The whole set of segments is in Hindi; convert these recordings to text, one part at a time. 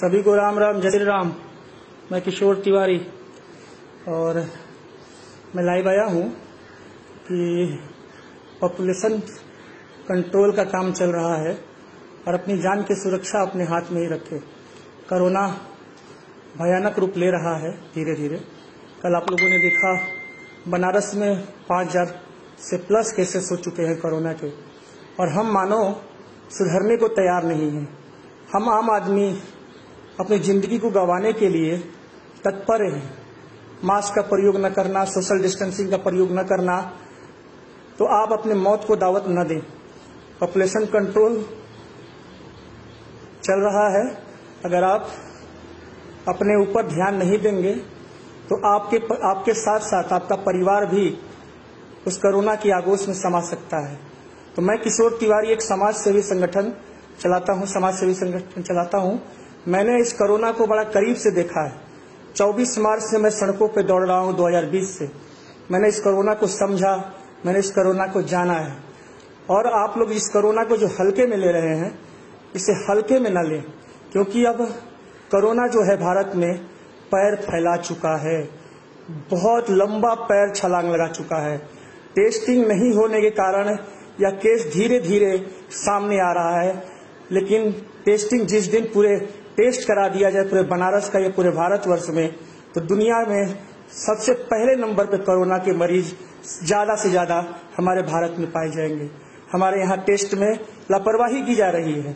सभी को राम राम, जय श्री राम। मैं किशोर तिवारी और मैं लाइव आया हूँ कि पॉपुलेशन कंट्रोल का काम चल रहा है और अपनी जान की सुरक्षा अपने हाथ में ही रखें। कोरोना भयानक रूप ले रहा है धीरे धीरे। कल आप लोगों ने देखा बनारस में 5000 से प्लस केसेस हो चुके हैं कोरोना के, और हम मानो सुधरने को तैयार नहीं हैं। हम आम आदमी अपनी ज़िंदगी को गंवाने के लिए तत्पर हैं। मास्क का प्रयोग न करना, सोशल डिस्टेंसिंग का प्रयोग न करना, तो आप अपने मौत को दावत न दें। पॉपुलेशन कंट्रोल चल रहा है, अगर आप अपने ऊपर ध्यान नहीं देंगे तो आपके साथ साथ आपका परिवार भी उस कोरोना की आगोश में समा सकता है। तो मैं किशोर तिवारी एक समाज सेवी संगठन चलाता हूँ, मैंने इस कोरोना को बड़ा करीब से देखा है। 24 मार्च से मैं सड़कों पे दौड़ रहा हूँ 2020 से। मैंने इस कोरोना को समझा, मैंने इस कोरोना को जाना है। और आप लोग इस कोरोना को जो हल्के में ले रहे हैं, इसे हल्के में ना लें, क्योंकि अब कोरोना जो है भारत में पैर फैला चुका है, बहुत लंबा पैर छलांग लगा चुका है। टेस्टिंग नहीं होने के कारण या केस धीरे धीरे सामने आ रहा है, लेकिन टेस्टिंग जिस दिन पूरे टेस्ट करा दिया जाए पूरे बनारस का या पूरे भारतवर्ष में, तो दुनिया में सबसे पहले नंबर पर कोरोना के मरीज ज़्यादा से ज़्यादा हमारे भारत में पाए जाएंगे। हमारे यहाँ टेस्ट में लापरवाही की जा रही है।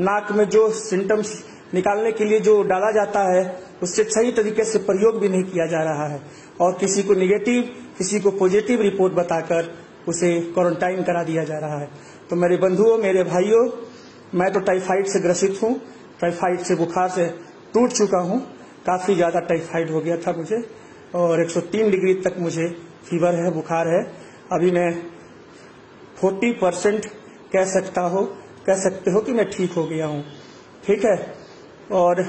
नाक में जो सिम्टम्स निकालने के लिए जो डाला जाता है, उससे सही तरीके से प्रयोग भी नहीं किया जा रहा है, और किसी को निगेटिव किसी को पॉजिटिव रिपोर्ट बताकर उसे क्वारंटाइन करा दिया जा रहा है। तो मेरे बंधुओं, मेरे भाइयों, मैं तो टाइफाइड से ग्रसित हूँ, टाइफाइड से बुखार से टूट चुका हूँ। काफ़ी ज़्यादा टाइफाइड हो गया था मुझे और 103 डिग्री तक मुझे फीवर है, बुखार है। अभी मैं 40% कह सकते हो कि मैं ठीक हो गया हूँ, ठीक है। और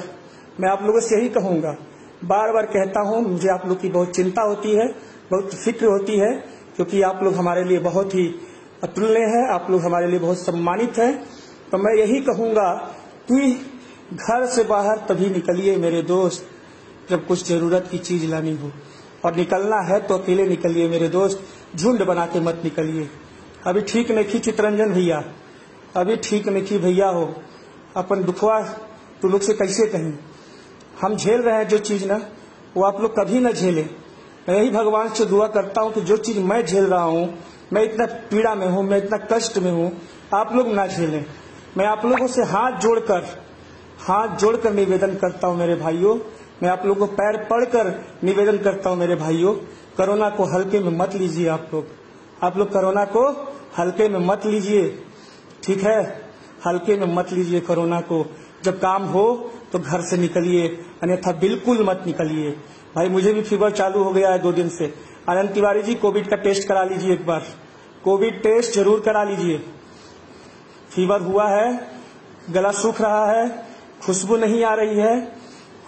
मैं आप लोगों से यही कहूँगा, बार बार कहता हूँ, मुझे आप लोग की बहुत चिंता होती है, बहुत फिक्र होती है, क्योंकि आप लोग हमारे लिए बहुत ही अतुलनीय है, आप लोग हमारे लिए बहुत सम्मानित हैं। तो मैं यही कहूँगा कि घर से बाहर तभी निकलिए मेरे दोस्त, जब कुछ ज़रूरत की चीज़ लानी हो, और निकलना है तो अकेले निकलिए मेरे दोस्त, झुंड बना के मत निकलिए। अभी ठीक नहीं चितरंजन भैया, अभी ठीक नहीं भैया हो, अपन दुखवा तो लोग से कैसे कहें। हम झेल रहे हैं जो चीज़ ना, वो आप लोग कभी ना झेलें। मैं यही भगवान से दुआ करता हूँ कि जो चीज़ मैं झेल रहा हूँ, मैं इतना पीड़ा में हूँ, मैं इतना कष्ट में हूँ, आप लोग ना झेलें। मैं आप लोगों से हाथ जोड़कर निवेदन करता हूँ मेरे भाइयों, मैं आप लोगों को पैर पड़कर निवेदन करता हूँ मेरे भाइयों, कोरोना को हल्के में मत लीजिए। आप लोग कोरोना को हल्के में मत लीजिए, ठीक है, हल्के में मत लीजिए कोरोना को। जब काम हो तो घर से निकलिए, अन्यथा बिल्कुल मत निकलिए। भाई मुझे भी फीवर चालू हो गया है 2 दिन से। आनंद तिवारी जी, कोविड का टेस्ट करा लीजिए, एक बार कोविड टेस्ट जरूर करा लीजिए। फीवर हुआ है, गला सूख रहा है, खुशबू नहीं आ रही है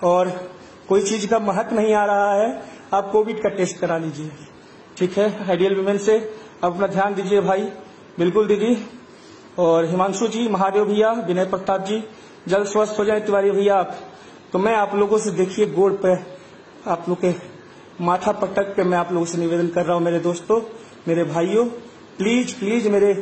और कोई चीज़ का महक नहीं आ रहा है, आप कोविड का टेस्ट करा लीजिए, ठीक है। आइडियल वुमेन से आप अपना ध्यान दीजिए भाई, बिल्कुल दीदी। और हिमांशु जी, महादेव भैया, विनय प्रताप जी, जल्द स्वस्थ हो जाए तिवारी भैया आप। तो मैं आप लोगों से, देखिए, गोड़ पे आप लोग के माथा पटक के मैं आप लोगों से निवेदन कर रहा हूँ मेरे दोस्तों, मेरे भाइयों, प्लीज प्लीज मेरे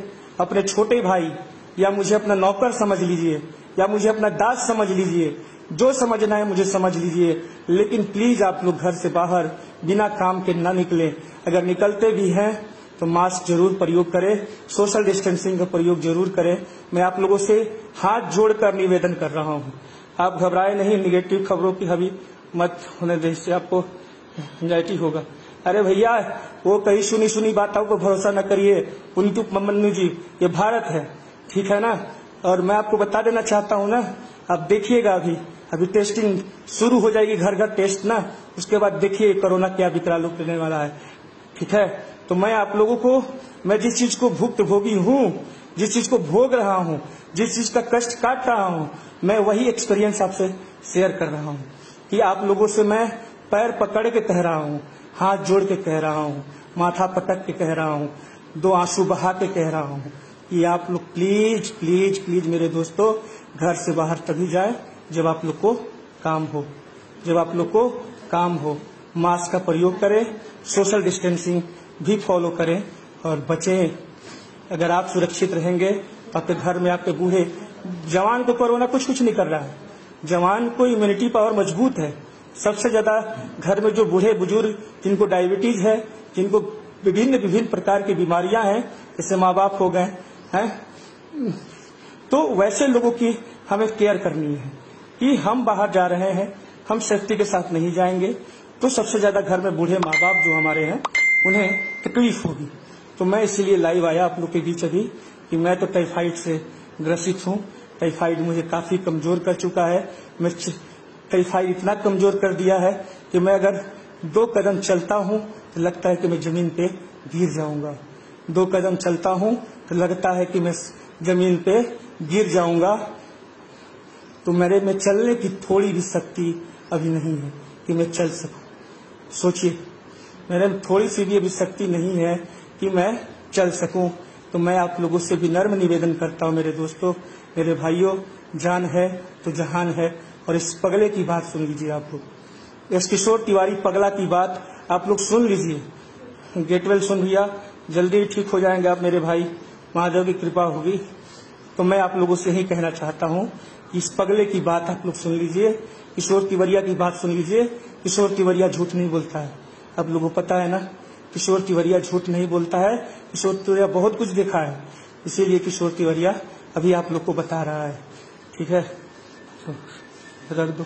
अपने छोटे भाई, या मुझे अपना नौकर समझ लीजिए या मुझे अपना दास समझ लीजिए, जो समझना है मुझे समझ लीजिए, लेकिन प्लीज आप लोग घर से बाहर बिना काम के ना निकलें। अगर निकलते भी हैं तो मास्क जरूर प्रयोग करें, सोशल डिस्टेंसिंग का प्रयोग जरूर करें। मैं आप लोगों से हाथ जोड़कर निवेदन कर रहा हूं, आप घबराए नहीं, निगेटिव खबरों की हवी मत होने दें, इससे आपको एंजाइटी होगा। अरे भैया, वो कहीं सुनी सुनी बातों को भरोसा न करिए। उनकी मम्मन्नू जी, ये भारत है, ठीक है ना। और मैं आपको बता देना चाहता हूँ ना, आप देखिएगा, अभी टेस्टिंग शुरू हो जाएगी, घर घर टेस्ट ना, उसके बाद देखिए कोरोना क्या विकराल रूप लेने वाला है, ठीक है। तो मैं आप लोगों को, मैं जिस चीज को भुक्तभोगी हूँ, जिस चीज को भोग रहा हूँ, जिस चीज का कष्ट काट रहा हूँ, मैं वही एक्सपीरियंस आपसे शेयर कर रहा हूँ कि आप लोगों से मैं पैर पकड़ के कह रहा हूँ, हाथ जोड़ के कह रहा हूँ, माथा पटक के कह रहा हूँ, 2 आंसू बहा के कह रहा हूँ कि आप लोग प्लीज प्लीज प्लीज मेरे दोस्तों, घर से बाहर तभी जाए जब आप लोग को काम हो, जब आप लोग को काम हो, मास्क का प्रयोग करें, सोशल डिस्टेंसिंग भी फॉलो करें और बचें। अगर आप सुरक्षित रहेंगे तो आपके घर में आपके बूढ़े, जवान को कोरोना कुछ नहीं कर रहा है, जवान को इम्यूनिटी पावर मजबूत है। सबसे ज्यादा घर में जो बूढ़े बुजुर्ग, जिनको डायबिटीज है, जिनको विभिन्न विभिन्न प्रकार की बीमारियां हैं, जैसे माँ बाप हो गए हैं, तो वैसे लोगों की हमें केयर करनी है कि हम बाहर जा रहे हैं, हम सेफ्टी के साथ नहीं जाएंगे तो सबसे ज्यादा घर में बूढ़े माँ बाप जो हमारे हैं उन्हें तकलीफ होगी। तो मैं इसलिए लाइव आया आप लोग के बीच अभी कि मैं तो टाइफाइड से ग्रसित हूँ। टाइफाइड मुझे काफी कमजोर कर चुका है, मैं टाइफाइड इतना कमजोर कर दिया है कि मैं अगर 2 कदम चलता हूँ तो लगता है कि मैं जमीन पे गिर जाऊंगा, 2 कदम चलता हूँ तो लगता है कि मैं जमीन पे गिर जाऊंगा। तो मेरे में चलने की थोड़ी भी शक्ति अभी नहीं है कि मैं चल सकूं। सोचिए, मेरे में थोड़ी सी भी अभी शक्ति नहीं है कि मैं चल सकूं। तो मैं आप लोगों से भी नम्र निवेदन करता हूं मेरे दोस्तों, मेरे भाइयों, जान है तो जहान है। और इस पगले की बात सुन लीजिए आप लोग, एस किशोर तिवारी पगला की बात आप लोग सुन लीजिए। गेटवेल सुन लिया, जल्दी ठीक हो जाएंगे आप मेरे भाई, महादेव की कृपा होगी। तो मैं आप लोगों से ही कहना चाहता हूँ कि इस पगले की बात आप लोग सुन लीजिए, किशोर तिवरिया की बात सुन लीजिए। किशोर तिवरिया झूठ नहीं बोलता है, आप लोगों को पता है ना, किशोर तिवरिया झूठ नहीं बोलता है। किशोर तिवरिया बहुत कुछ देखा है, इसीलिए किशोर तिवरिया अभी आप लोग को बता रहा है, ठीक है। तो रख दो।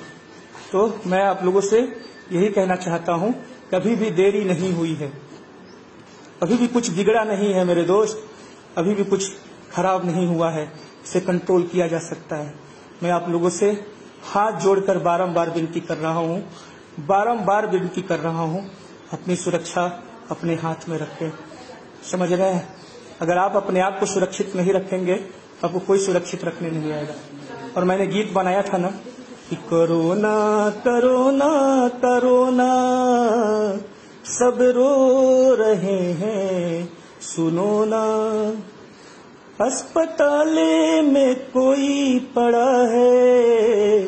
तो मैं आप लोगों से यही कहना चाहता हूँ, कभी भी देरी नहीं हुई है, अभी भी कुछ बिगड़ा नहीं है मेरे दोस्त, अभी भी कुछ खराब नहीं हुआ है, इसे कंट्रोल किया जा सकता है। मैं आप लोगों से हाथ जोड़कर बारंबार विनती कर रहा हूँ, बारंबार विनती कर रहा हूँ, अपनी सुरक्षा अपने हाथ में रखें। समझ रहे हैं, अगर आप अपने आप को सुरक्षित नहीं रखेंगे तो आपको कोई सुरक्षित रखने नहीं आएगा। और मैंने गीत बनाया था ना कि कोरोना कोरोना कोरोना सब रो रहे हैं, सुनो ना अस्पताले में कोई पड़ा है,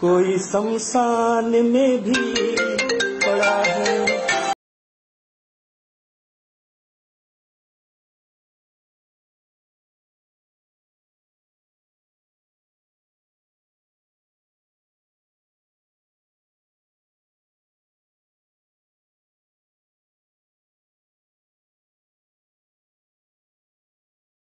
कोई शमशान में भी।